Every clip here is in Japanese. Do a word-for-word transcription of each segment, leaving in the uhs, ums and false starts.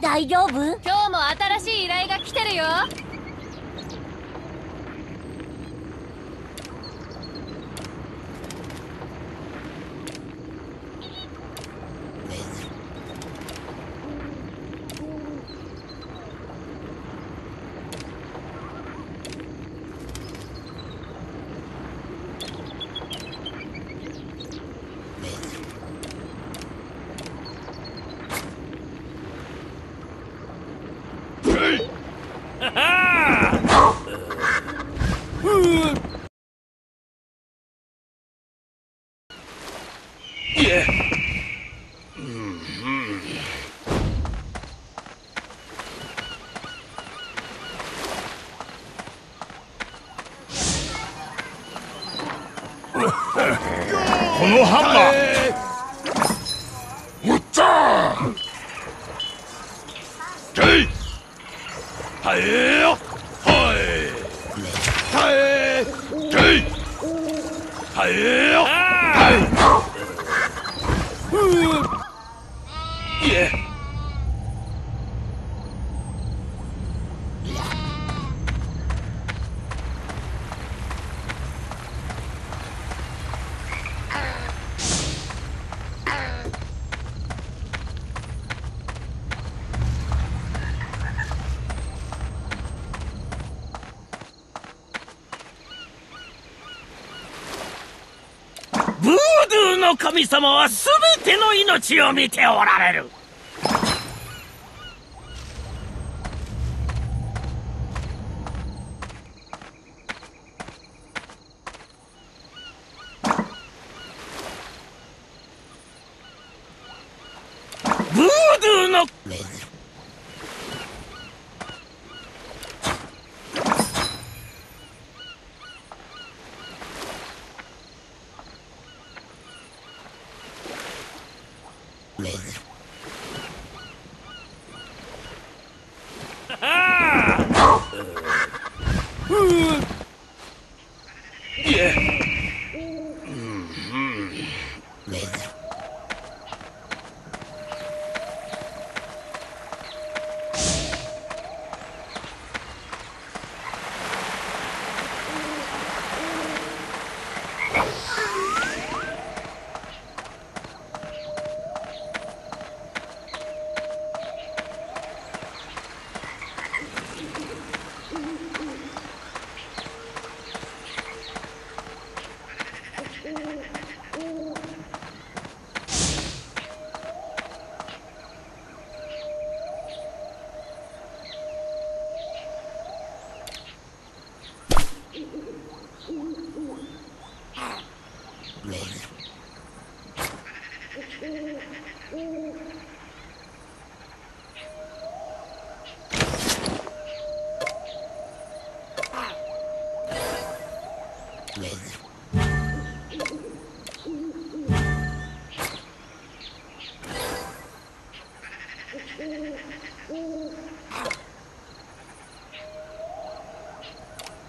大丈夫？今日も新しい依頼が来てるよ。神様は全ての命を見ておられる。ブードゥーのお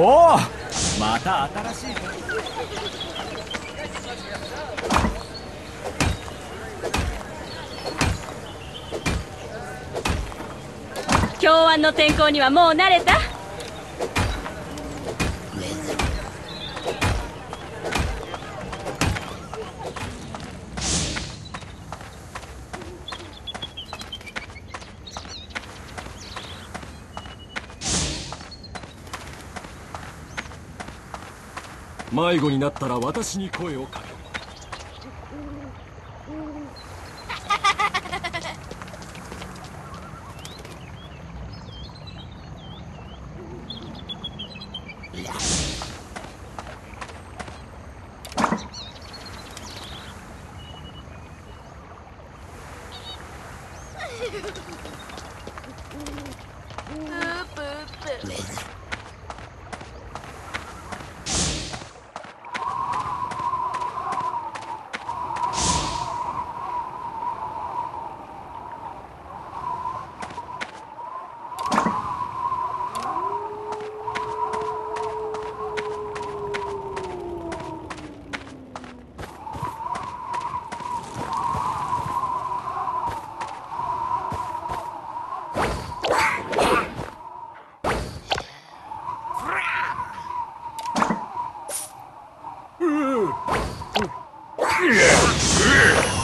お、また新しい。京湾の天候にはもう慣れた？迷子になったら私に声をかける。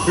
着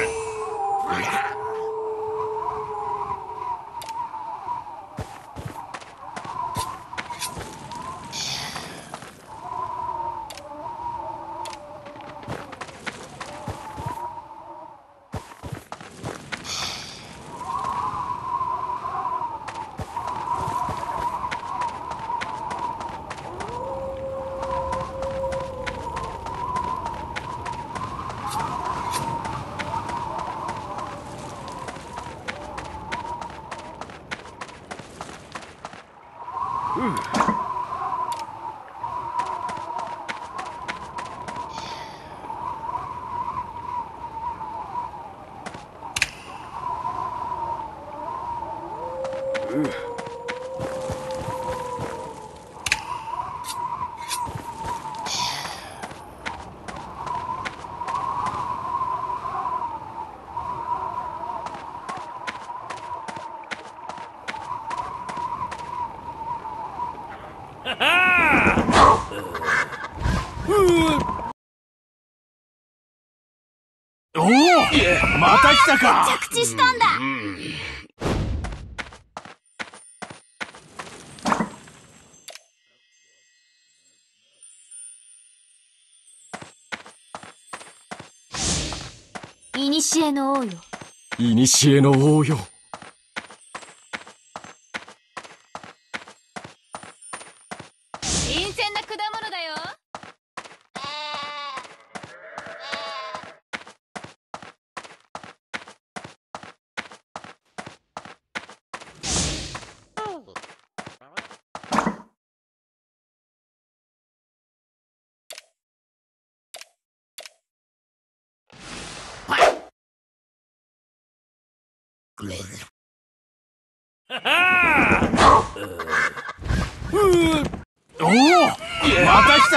地したんだ。いにしえの王よ。いにしえの王よ。新鮮な果物だよ。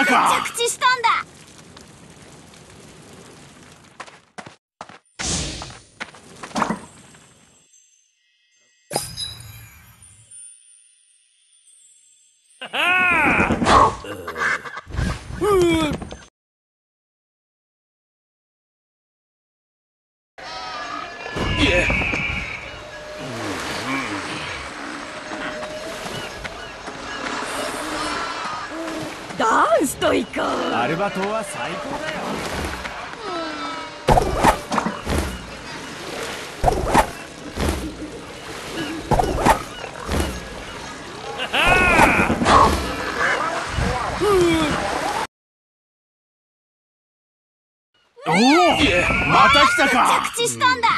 着地したんだ。アルバトは最高だよ。おお、また来たか。着地したんだ。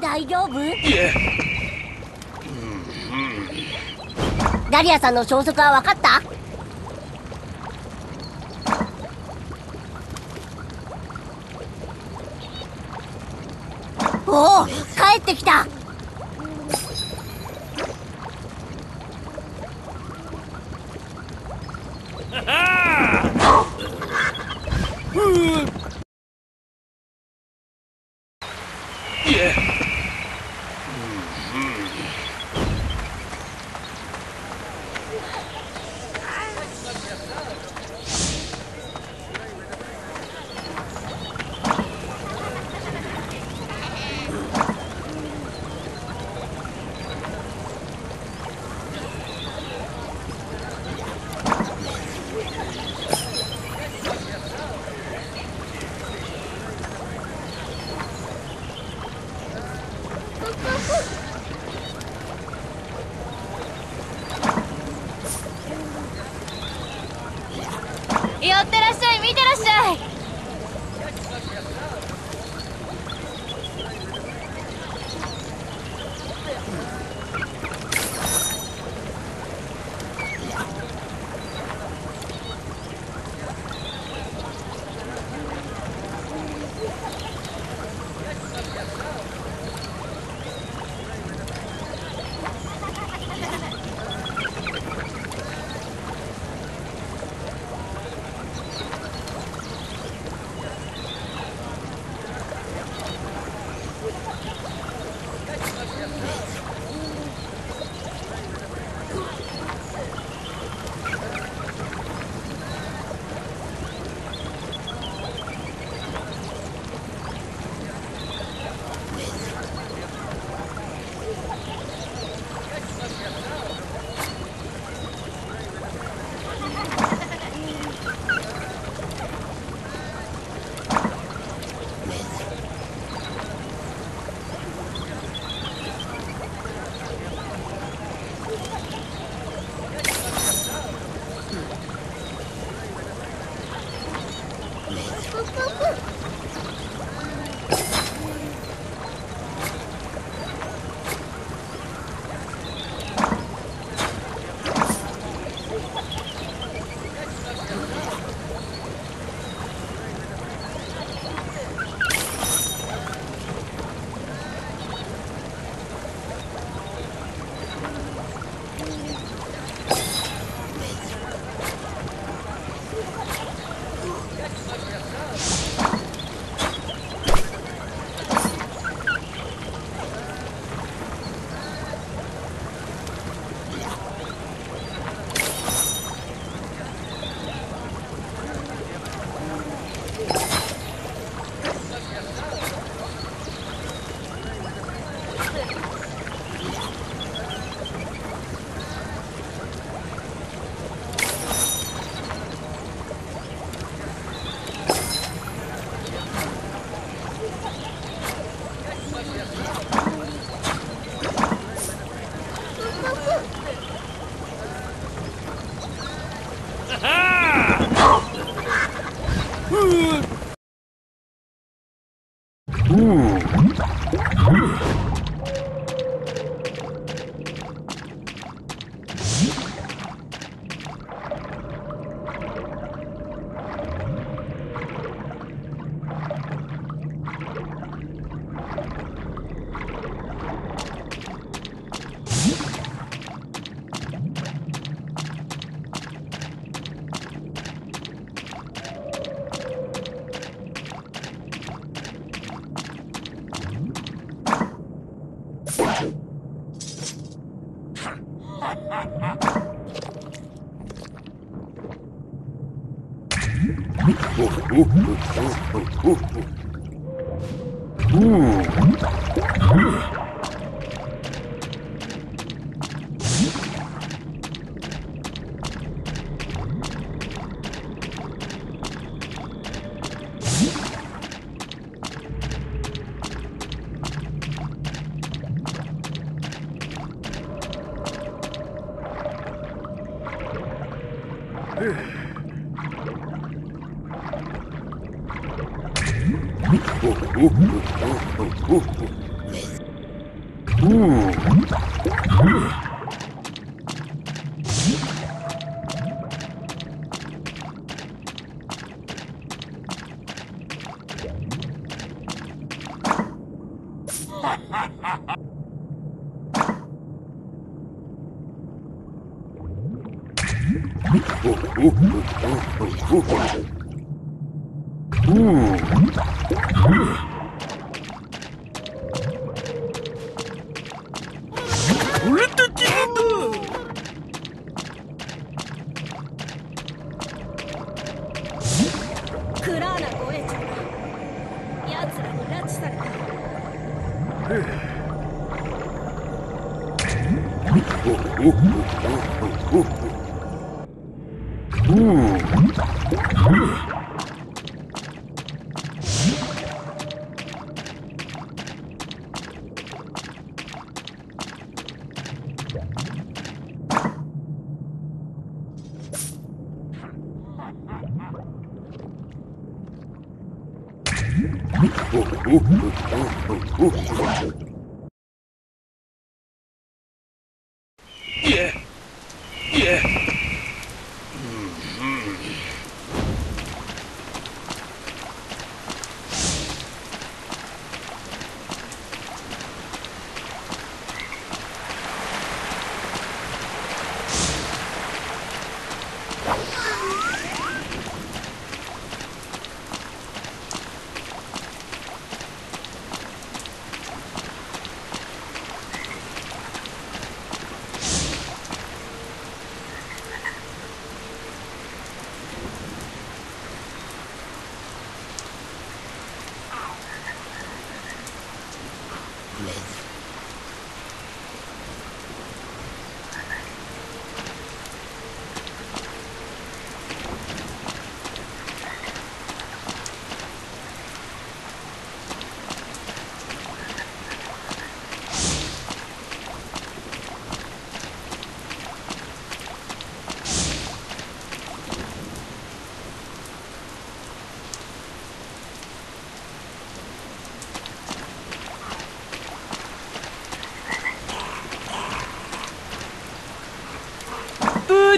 大丈夫？ダリアさんの消息は分かった？おお、帰ってきた。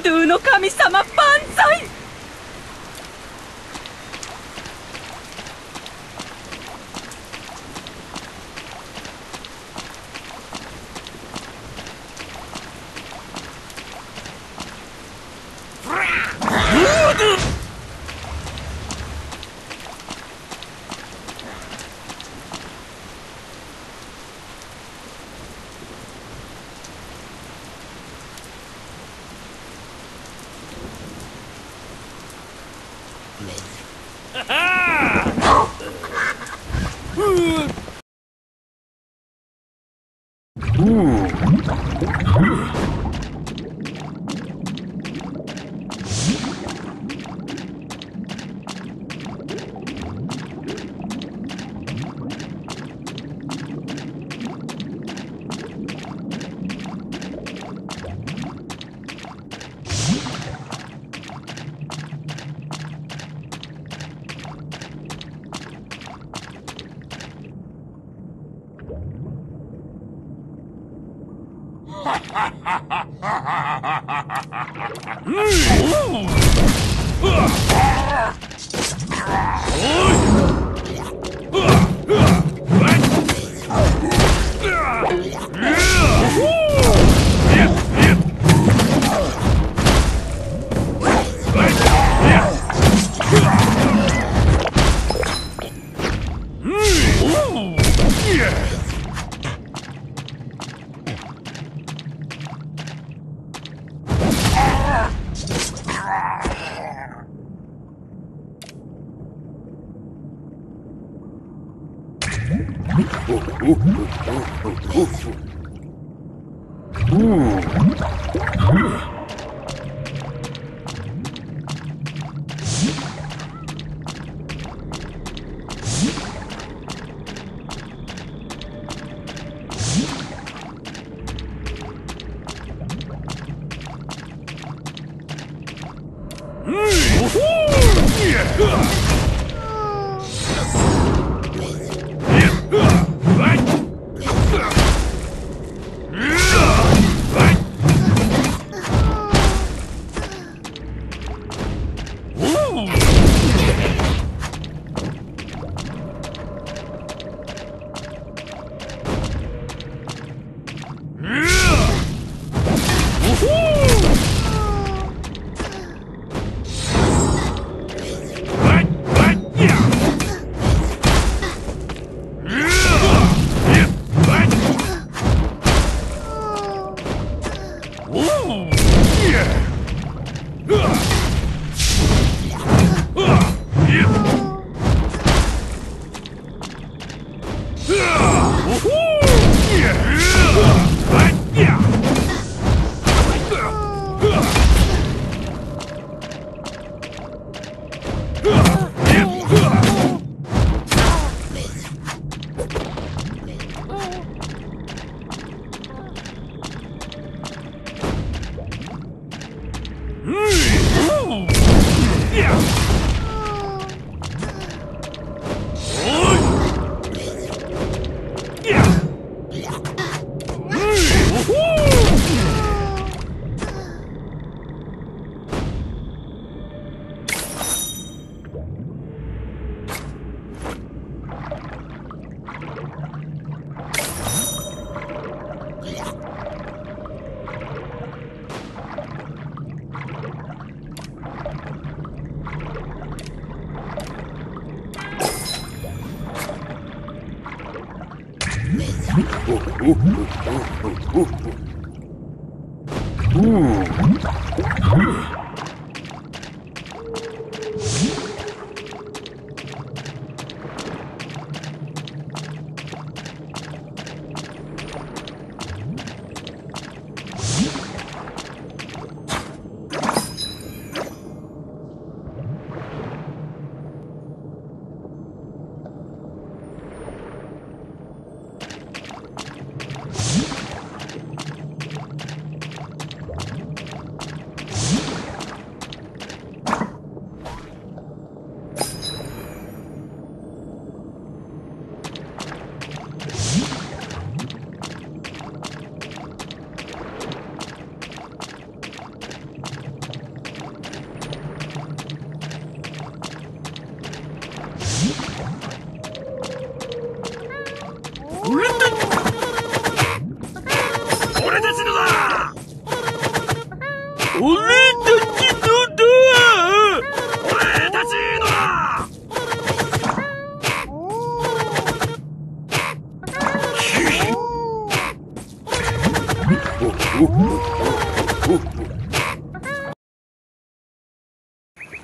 ブドゥの神様万歳。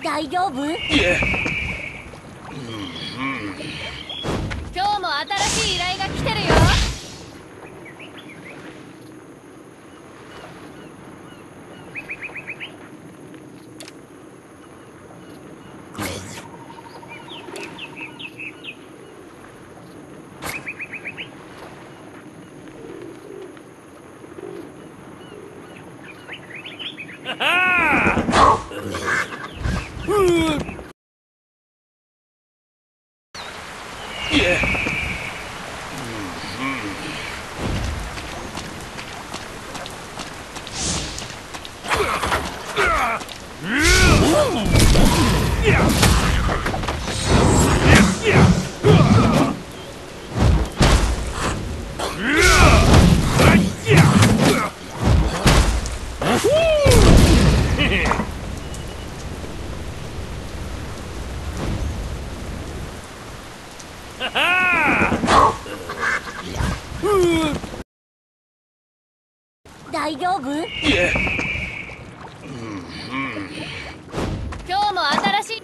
大丈夫？今日も新しい依頼が来てるよ。大丈夫？今日も新しい。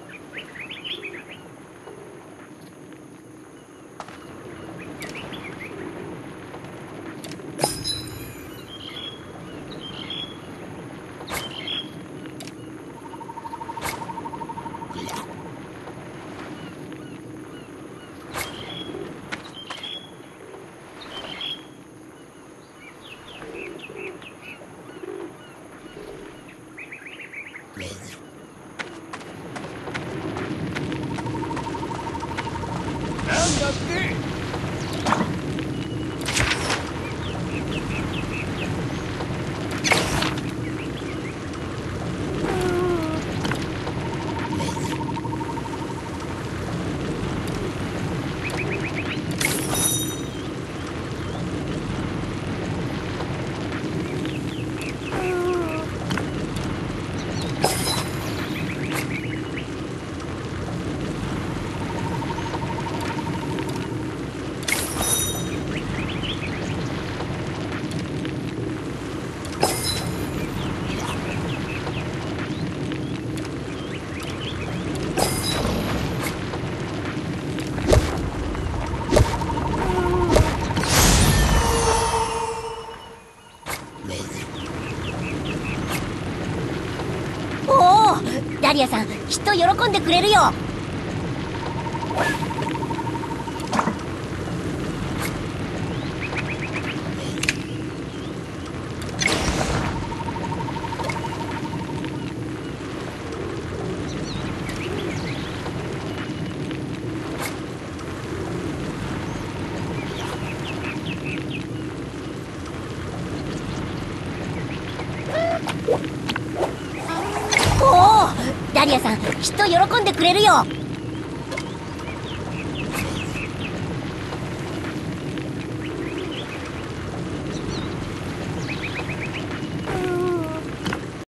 ダリアさん、きっと喜んでくれるよ。ダリアさん、きっと喜んでくれるよ。